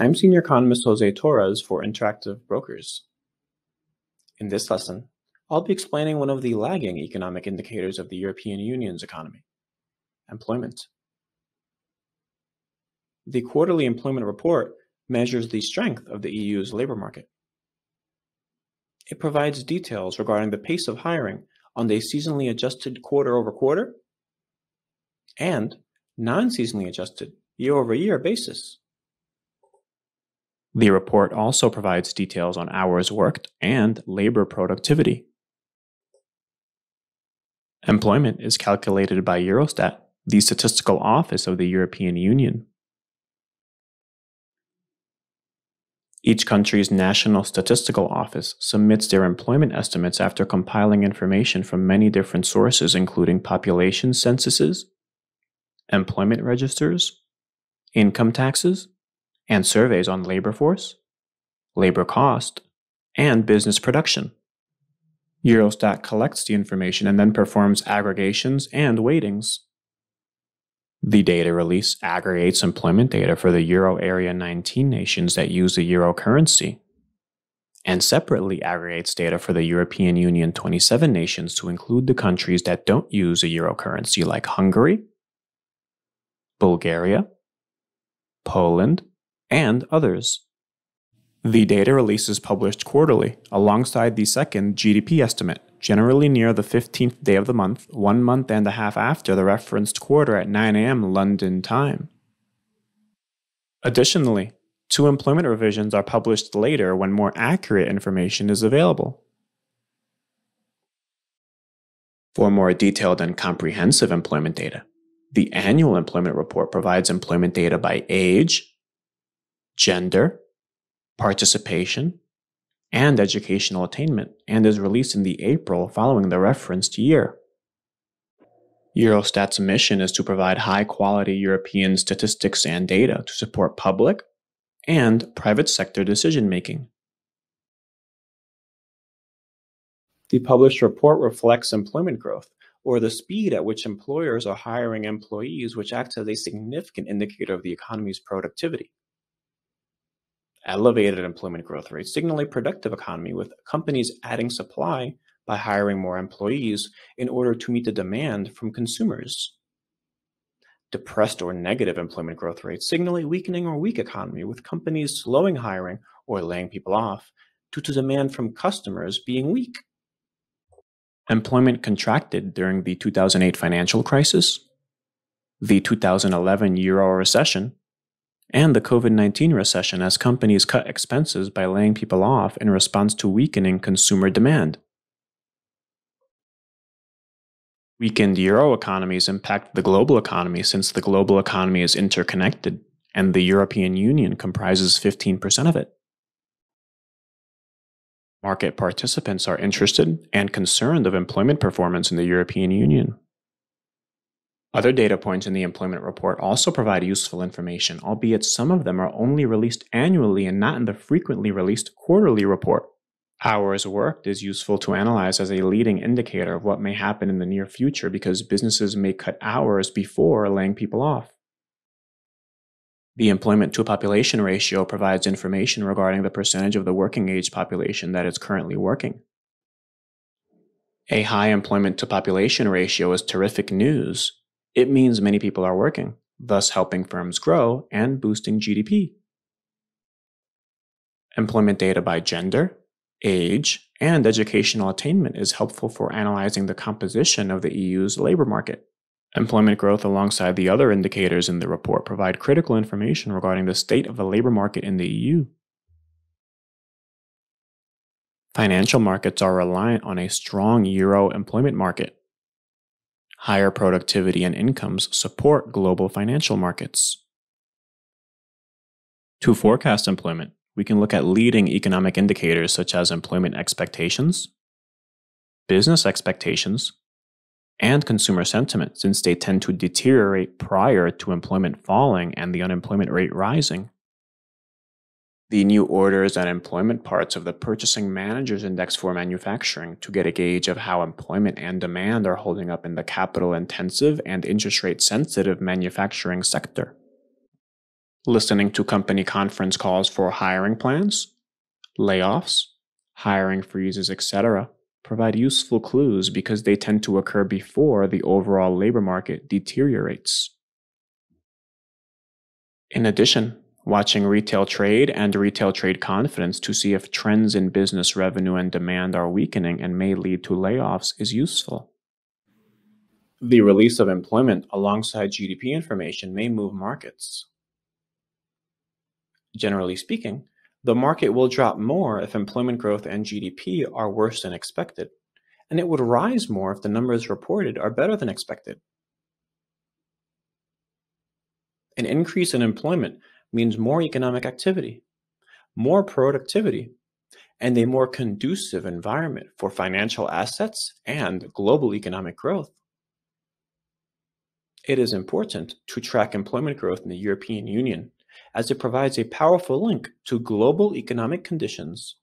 I'm Senior Economist Jose Torres for Interactive Brokers. In this lesson, I'll be explaining one of the lagging economic indicators of the European Union's economy, employment. The quarterly employment report measures the strength of the EU's labor market. It provides details regarding the pace of hiring on the seasonally adjusted quarter-over-quarter and non-seasonally adjusted year-over-year basis. The report also provides details on hours worked and labor productivity. Employment is calculated by Eurostat, the statistical office of the European Union. Each country's national statistical office submits their employment estimates after compiling information from many different sources, including population censuses, employment registers, income taxes, and surveys on labor force, labor cost, and business production. Eurostat collects the information and then performs aggregations and weightings. The data release aggregates employment data for the Euro Area 19 nations that use the euro currency, and separately aggregates data for the European Union 27 nations to include the countries that don't use the euro currency, like Hungary, Bulgaria, Poland, and others. The data release is published quarterly, alongside the second GDP estimate, generally near the 15th day of the month, 1 month and a half after the referenced quarter at 9 a.m. London time. Additionally, two employment revisions are published later when more accurate information is available. For more detailed and comprehensive employment data, the annual employment report provides employment data by age, gender, participation, and educational attainment, and is released in the April following the referenced year. Eurostat's mission is to provide high-quality European statistics and data to support public and private sector decision-making. The published report reflects employment growth, or the speed at which employers are hiring employees, which acts as a significant indicator of the economy's productivity. Elevated employment growth rates signal a productive economy, with companies adding supply by hiring more employees in order to meet the demand from consumers. Depressed or negative employment growth rates signal a weakening or weak economy, with companies slowing hiring or laying people off due to demand from customers being weak. Employment contracted during the 2008 financial crisis, the 2011 Euro recession, and the COVID-19 recession, as companies cut expenses by laying people off in response to weakening consumer demand. Weakened euro economies impact the global economy, since the global economy is interconnected and the European Union comprises 15% of it. Market participants are interested and concerned of employment performance in the European Union. Other data points in the employment report also provide useful information, albeit some of them are only released annually and not in the frequently released quarterly report. Hours worked is useful to analyze as a leading indicator of what may happen in the near future, because businesses may cut hours before laying people off. The employment-to-population ratio provides information regarding the percentage of the working-age population that is currently working. A high employment-to-population ratio is terrific news. It means many people are working, thus helping firms grow and boosting GDP. Employment data by gender, age, and educational attainment is helpful for analyzing the composition of the EU's labor market. Employment growth, alongside the other indicators in the report, provide critical information regarding the state of the labor market in the EU. Financial markets are reliant on a strong euro employment market. Higher productivity and incomes support global financial markets. To forecast employment, we can look at leading economic indicators such as employment expectations, business expectations, and consumer sentiment, since they tend to deteriorate prior to employment falling and the unemployment rate rising. the new orders and employment parts of the Purchasing Managers Index for manufacturing to get a gauge of how employment and demand are holding up in the capital-intensive and interest-rate-sensitive manufacturing sector. Listening to company conference calls for hiring plans, layoffs, hiring freezes, etc. provide useful clues because they tend to occur before the overall labor market deteriorates. In addition, watching retail trade and retail trade confidence to see if trends in business revenue and demand are weakening and may lead to layoffs is useful. The release of employment alongside GDP information may move markets. Generally speaking, the market will drop more if employment growth and GDP are worse than expected, and it would rise more if the numbers reported are better than expected. An increase in employment means more economic activity, more productivity, and a more conducive environment for financial assets and global economic growth. It is important to track employment growth in the European Union, as it provides a powerful link to global economic conditions.